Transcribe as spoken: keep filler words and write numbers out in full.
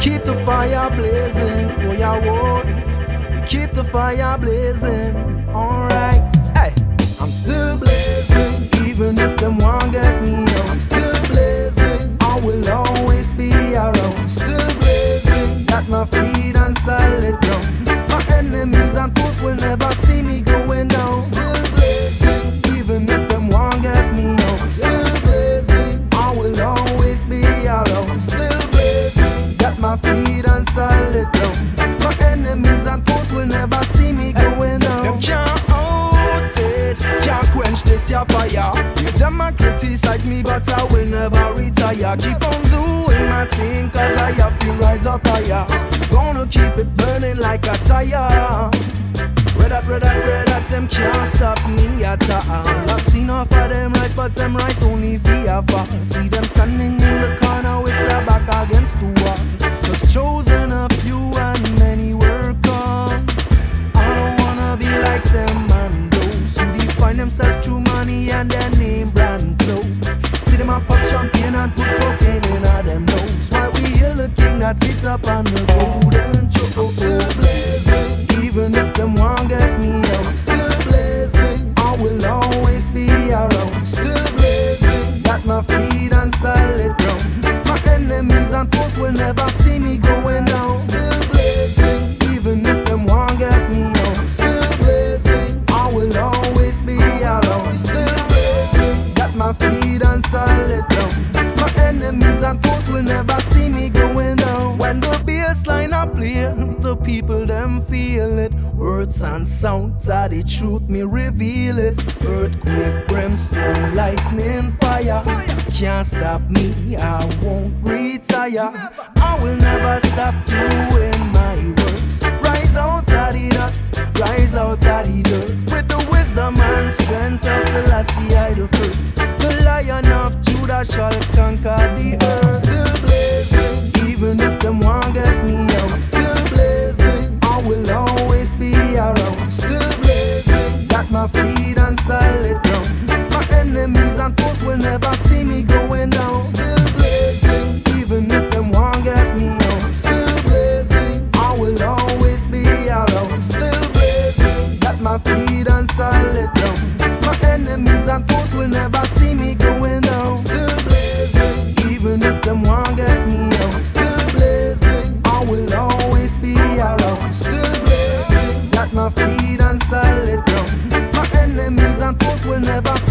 keep the fire blazing, for your war. We keep the fire blazing, alright. Hey, I'm still blazing, even if them won't get me out. I'm still blazing, I will always be around. I'm still blazing, got my feet on solid ground. My enemies and foes will never see me going down. Still blazing, even if them won't get me out. I'm still blazing, I will always be around. I'm still blazing, got my feet on solid ground. My enemies and foes will never see me going down. Them can't out it, can't quench this your fire. You them might criticize me, but I will never retire. Keep on doing my thing, cause I have to rise up higher. Gonna keep it burning like a tire. Red hot, red hot, red hot, them can't stop me at all. I've seen half of them rise, but them rise only via far. See them standing in the corner with their back against the wall. Just chosen a few and many were gone. I don't wanna be like them and those who define themselves through money and their name brand clothes. See them and pop champagne and put cocaine in all them nose. Why we hear the king that sits up on the golden throne. I'm still blazing, even if them won't get me out. I'm still blazing, I will always be around. I'm still blazing, got my feet on solid ground. My enemies and foes will never see me going down. Still blazing, even if them won't get me out. Still blazing, I will always be around. Still blazing, got my feet on solid ground. My enemies and foes will never see me going down. When the bassline I play, the people them feel it. Words and sounds are the truth, me reveal it. Earthquake, brimstone, lightning, fire. Can't stop me, I won't retire. I will never stop doing my works. Rise out of the dust, rise out of the dirt. With the wisdom and strength of Selassie I the first. The Lion of Judah shall conquer the earth. I'm still blazing, even if them won't get me out. I'm still blazing, I will always be around. I'm still blazing, got my feet on solid ground. My enemies and foes will never see me going down. Still blazing, even if them won't get me out. I'm still blazing, I will always be around. I'm still blazing, got my feet on solid ground. My enemies and foes will never see me going down. I'm still blazing, even if them won't get me out. I'm still blazing, I will always be around. I'm still blazing, got my feet on solid ground. My enemies and foes will never see me going down.